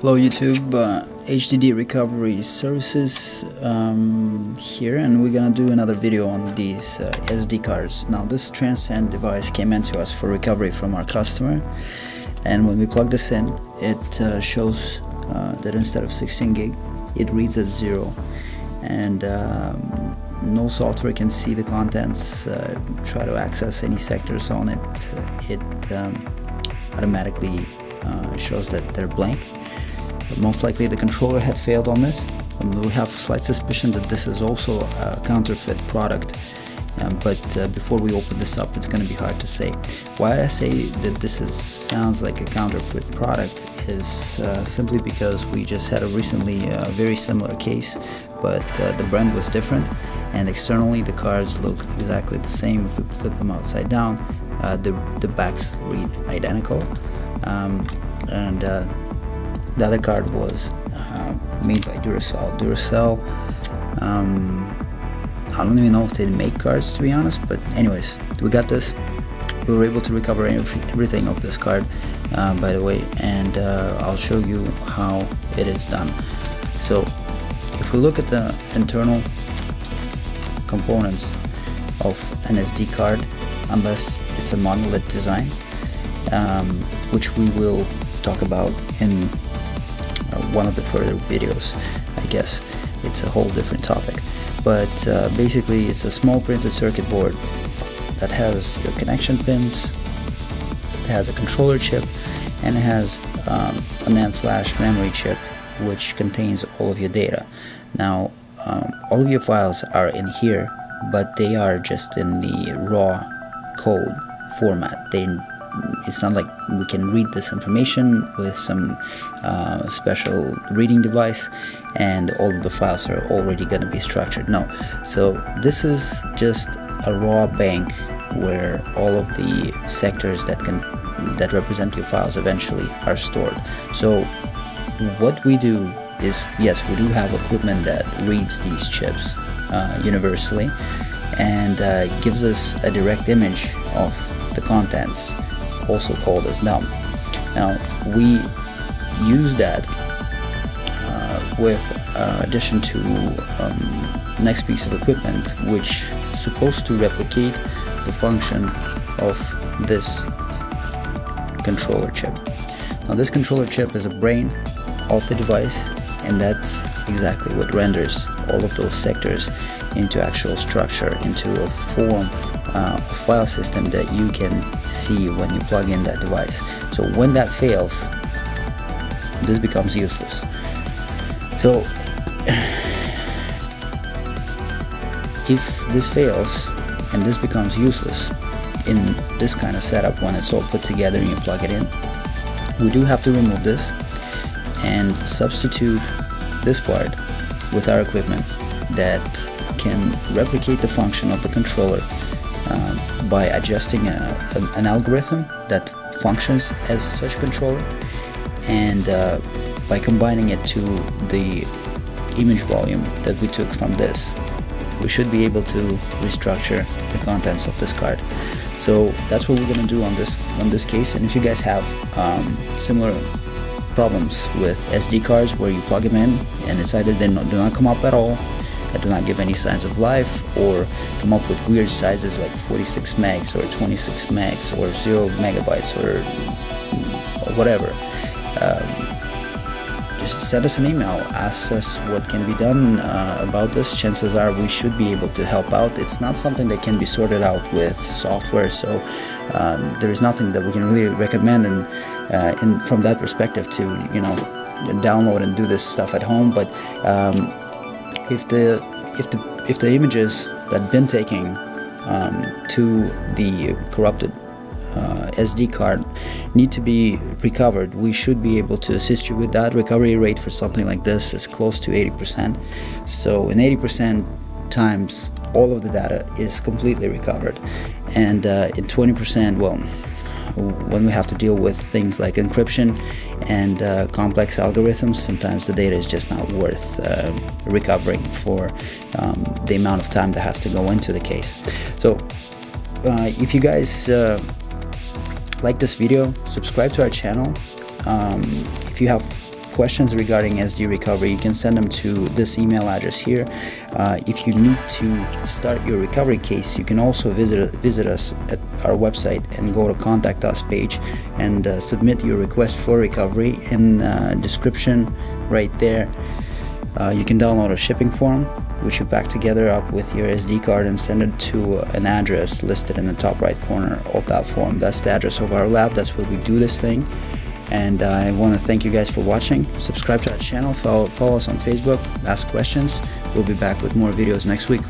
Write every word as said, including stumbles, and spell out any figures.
Hello YouTube, uh, H D D Recovery Services um, here, and we're gonna do another video on these uh, S D cards. Now this Transcend device came in to us for recovery from our customer, and when we plug this in, it uh, shows uh, that instead of sixteen gig, it reads as zero, and um, no software can see the contents, uh, try to access any sectors on it. It um, automatically uh, shows that they're blank. Most likely the controller had failed on this, and we have slight suspicion that this is also a counterfeit product, um, but uh, before we open this up, it's going to be hard to say. Why I say that this is sounds like a counterfeit product is uh, simply because we just had a recently uh, very similar case, but uh, the brand was different, and externally the cards look exactly the same. If we flip them upside down, uh, the, the backs read identical, um, and uh, the other card was uh, made by Duracell. Duracell, um, I don't even know if they make cards, to be honest, but anyways, we got this. We were able to recover everything of this card, uh, by the way, and uh, I'll show you how it is done. So if we look at the internal components of an S D card, unless it's a monolith design, um, which we will talk about in one of the further videos, I guess. It's a whole different topic, but uh, basically it's a small printed circuit board that has your connection pins, it has a controller chip, and it has um, a NAND flash memory chip which contains all of your data. Now um, all of your files are in here, but they are just in the raw code format. They It's not like we can read this information with some uh, special reading device and all of the files are already going to be structured. No, so this is just a raw bank where all of the sectors that can that represent your files eventually are stored. So what we do is, yes, we do have equipment that reads these chips uh, universally and uh, gives us a direct image of the contents, also called as D U M. Now we use that uh, with uh, addition to um, next piece of equipment, which is supposed to replicate the function of this controller chip. Now this controller chip is a brain of the device, and that's exactly what renders all of those sectors into actual structure, into a form, uh, a file system that you can see when you plug in that device. So when that fails, this becomes useless. So if this fails and this becomes useless in this kind of setup, when it's all put together and you plug it in, we do have to remove this and substitute this part with our equipment that can replicate the function of the controller uh, by adjusting a, a, an algorithm that functions as such controller, and uh, by combining it to the image volume that we took from this, we should be able to restructure the contents of this card. So that's what we're going to do on this on this case. And if you guys have um, similar problems with S D cards where you plug them in and it's either they do not come up at all, that do not give any signs of life, or come up with weird sizes like forty-six megs or twenty-six megs or zero megabytes or, or whatever, um, just send us an email, ask us what can be done uh, about this. Chances are we should be able to help out. It's not something that can be sorted out with software, so um, there is nothing that we can really recommend and, uh, in, from that perspective to, you know, download and do this stuff at home. But um, If the if the if the images that have been taken um, to the corrupted uh, S D card need to be recovered, we should be able to assist you with that. Recovery rate for something like this is close to eighty percent. So in eighty percent times, all of the data is completely recovered, and uh, in twenty percent, well, when we have to deal with things like encryption and uh, complex algorithms, sometimes the data is just not worth uh, recovering for um, the amount of time that has to go into the case. So uh, if you guys uh, like this video, subscribe to our channel. Um, if you have questions regarding S D recovery, you can send them to this email address here. Uh, if you need to start your recovery case, you can also visit, visit us at our website and go to Contact Us page and uh, submit your request for recovery. In uh, description right there, uh, you can download a shipping form, which you pack together up with your S D card and send it to an address listed in the top right corner of that form. That's the address of our lab. That's where we do this thing. And uh, I want to thank you guys for watching. Subscribe to our channel, follow, follow us on Facebook, ask questions. We'll be back with more videos next week.